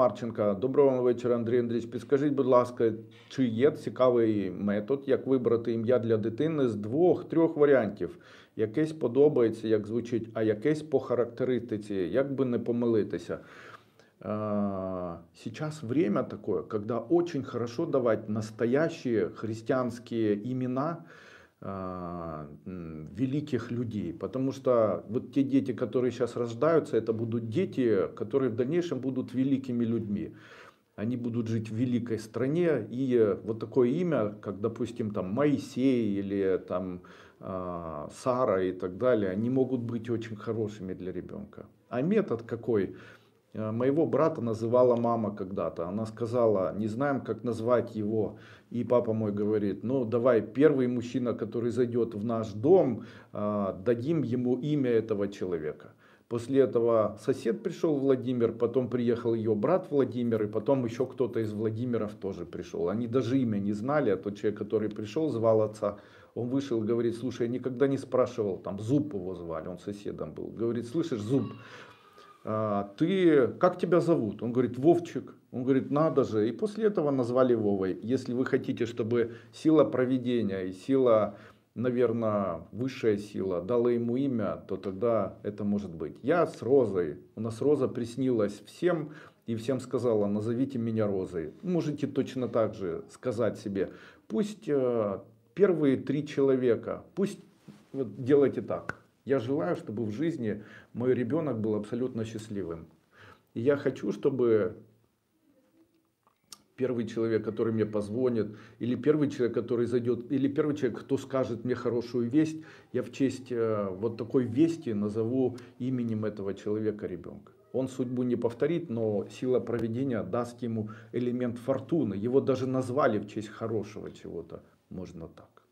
Марченко, доброго вечора, Андрій Андреевич. Підскажіть, будь ласка, чи є цікавий метод, як вибрати ім'я для дитини з двох-трьох варіантів? Якесь подобається, як звучить, а якесь по характеристиці, як би не помилитися. Сейчас время такое, когда очень хорошо давать настоящие христианские имена великих людей, потому что вот те дети, которые сейчас рождаются, это будут дети, которые в дальнейшем будут великими людьми. Они будут жить в великой стране, и вот такое имя, как, допустим, там Моисей или там Сара и так далее, они могут быть очень хорошими для ребенка. А метод какой? Моего брата называла мама когда-то. Она сказала, не знаем, как назвать его. И папа мой говорит, ну давай первый мужчина, который зайдет в наш дом, дадим ему имя этого человека. После этого сосед пришел Владимир, потом приехал ее брат Владимир, и потом еще кто-то из Владимиров тоже пришел. Они даже имя не знали, а тот человек, который пришел, звал отца. Он вышел, говорит, слушай, я никогда не спрашивал, там Зуб его звали, он соседом был. Говорит, слышишь, Зуб, ты, как тебя зовут? Он говорит, Вовчик. Он говорит, надо же. И после этого назвали Вовой. Если вы хотите, чтобы сила провидения и сила, наверное, высшая сила дала ему имя, то тогда это может быть. Я с Розой. У нас Роза приснилась всем и всем сказала, назовите меня Розой. Можете точно так же сказать себе, пусть первые три человека, пусть вот, делайте так. Я желаю, чтобы в жизни мой ребенок был абсолютно счастливым. И я хочу, чтобы первый человек, который мне позвонит, или первый человек, который зайдет, или первый человек, кто скажет мне хорошую весть, я в честь вот такой вести назову именем этого человека ребенка. Он судьбу не повторит, но сила провидения даст ему элемент фортуны. Его даже назвали в честь хорошего чего-то. Можно так.